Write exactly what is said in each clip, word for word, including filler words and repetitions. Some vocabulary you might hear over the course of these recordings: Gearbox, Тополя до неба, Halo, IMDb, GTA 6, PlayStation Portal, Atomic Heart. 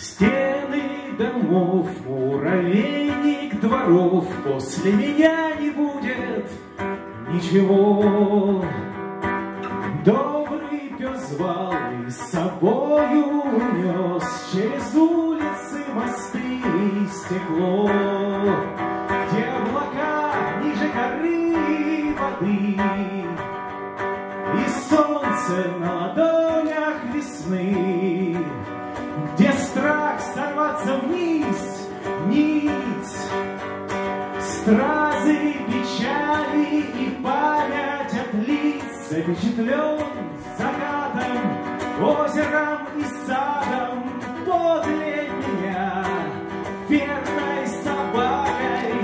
Стены домов, муравейник дворов, после меня не будет ничего. Добрый пес звал и с собою унес через улицы, мосты и стекло. Где облака ниже горы воды и солнце на ладонях весны, где страх сорваться вниз, ниц, стразы печали и память от лиц, запечатлен закатом, озером и садом подле меня, верной собакой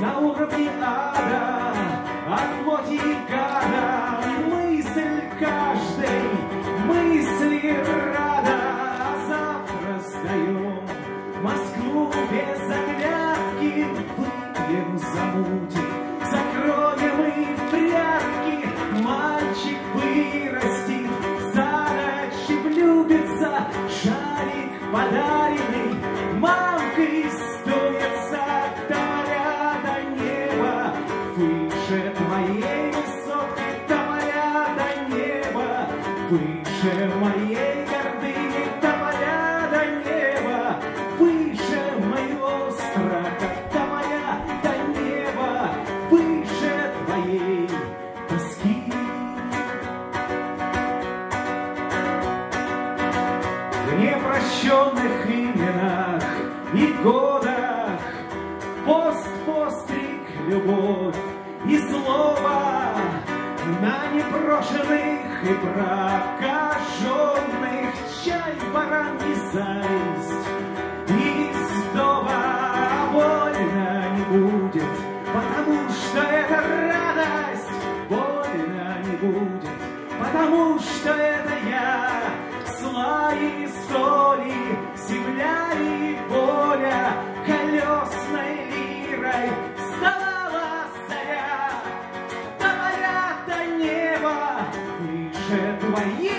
на уровне ада, от боги гада, мысль каждой мысли рада. Москву без оглядки выпьем за мути, закроем и прятки. Мальчик вырастет, за ночь влюбится, шарик подаренный мамкой стуется. Тополя до неба, выше твоей высоты, тополя до неба, выше моей гордыни, тополя до неба. В непрощенных временах и годах пост, постриг, любовь и слово на непрошенных и прокаженных чай, баран и зависть и сдова. Больно не будет, потому что это радость. Больно не будет, потому что это я. Зла и соли, земля и воля, колесной лирой вставала заря. Тополя до неба, выше твоей.